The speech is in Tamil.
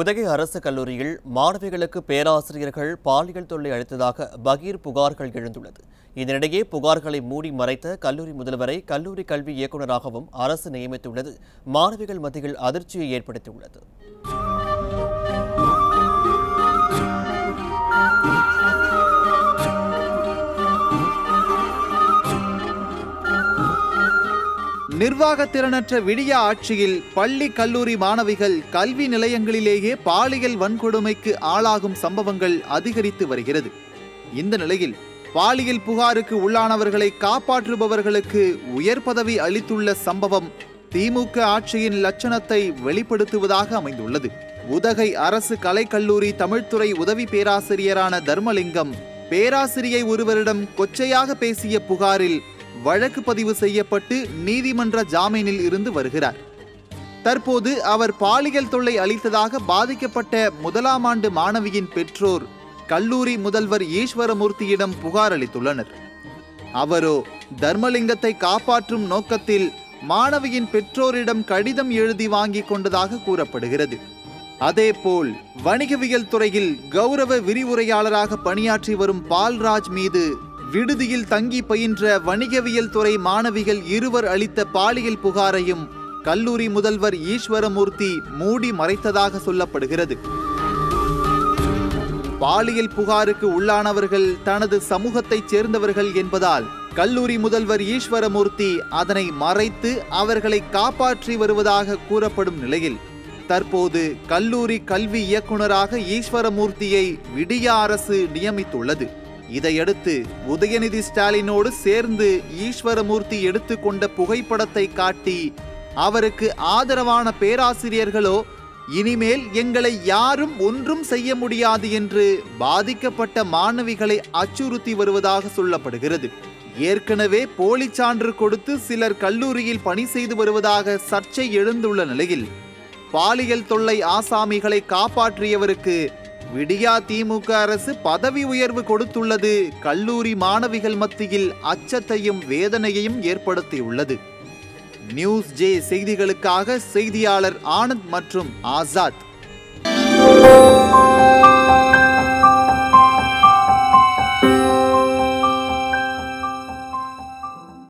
உதகை அரசு கல்லூரியில் மாணவிகளுக்கு பேராசிரியர்கள் பாலியல் தொல்லை அளித்ததாக பகீர் புகார்கள் எழுந்துள்ளது. இதனிடையே புகார்களை மூடி மறைத்த கல்லூரி முதல்வரை கல்லூரி கல்வி இயக்குநராகவும் அரசு நியமித்துள்ளது மாணவிகள் மத்தியில் அதிர்ச்சியை ஏற்படுத்தியுள்ளது. நிர்வாகத்திறனற்ற விடியா ஆட்சியில் பள்ளி கல்லூரி மாணவிகள் கல்வி நிலையங்களிலேயே பாலியல் வன்கொடுமைக்கு ஆளாகும் சம்பவங்கள் அதிகரித்து வருகிறது. இந்த நிலையில் பாலியல் புகாருக்கு உள்ளானவர்களை காப்பாற்றுபவர்களுக்கு உயர் பதவி அளித்துள்ள சம்பவம் திமுக ஆட்சியின் லட்சணத்தை வெளிப்படுத்துவதாக அமைந்துள்ளது. உதகை அரசு கலைக்கல்லூரி தமிழ்துறை உதவி பேராசிரியரான தர்மலிங்கம் பேராசிரியை ஒருவரிடம் கொச்சையாக பேசிய புகாரில் வழக்கு பதிவு செய்யப்பட்டு நீதிமன்ற ஜாமீனில் இருந்து வருகிறார். தற்போது அவர் பாலியல் தொல்லை அளித்ததாக பாதிக்கப்பட்ட முதலாம் ஆண்டு மாணவியின் பெற்றோர் கல்லூரி முதல்வர் ஈஸ்வரமூர்த்தியிடம் புகார் அளித்துள்ளனர். அவரோ தர்மலிங்கத்தை காப்பாற்றும் நோக்கத்தில் மாணவியின் பெற்றோரிடம் கடிதம் எழுதி வாங்கி கொண்டதாக கூறப்படுகிறது. அதேபோல் வணிகவியல் துறையில் கௌரவ விரிவுரையாளராக பணியாற்றி வரும் பால்ராஜ் மீது விடுதியில் தங்கி பயின்ற வணிகவியல் துறை மாணவிகள் இருவர் அளித்த பாலியல் புகாரையும் கல்லூரி முதல்வர் ஈஸ்வரமூர்த்தி மூடி மறைத்ததாக சொல்லப்படுகிறது. பாலியல் புகாருக்கு உள்ளானவர்கள் தனது சமூகத்தைச் சேர்ந்தவர்கள் என்பதால் கல்லூரி முதல்வர் ஈஸ்வரமூர்த்தி அதனை மறைத்து அவர்களை காப்பாற்றி வருவதாக கூறப்படும் நிலையில் தற்போது கல்லூரி கல்வி இயக்குநராக ஈஸ்வரமூர்த்தியை விடியா அரசு நியமித்துள்ளது. இதையடுத்து உதயநிதி ஸ்டாலினோடு சேர்ந்து ஈஸ்வரமூர்த்தி எடுத்துக்கொண்ட புகைப்படத்தை காட்டி அவருக்கு ஆதரவான பேராசிரியர்களோ இனிமேல் எங்களை யாரும் ஒன்றும் செய்ய முடியாது என்று பாதிக்கப்பட்ட மாணவிகளை அச்சுறுத்தி வருவதாக சொல்லப்படுகிறது. ஏற்கனவே போலி சான்று கொடுத்து சிலர் கல்லூரியில் பணி செய்து வருவதாக சர்ச்சை எழுந்துள்ள நிலையில் பாலியல் தொல்லை ஆசாமிகளை காப்பாற்றியவருக்கு விடியா திமுக அரசு பதவி உயர்வு கொடுத்துள்ளது கல்லூரி மாணவிகள் மத்தியில் அச்சத்தையும் வேதனையையும் ஏற்படுத்தியுள்ளது. நியூஸ் ஜே செய்திகளுக்காக செய்தியாளர் ஆனந்த் மற்றும் ஆசாத்.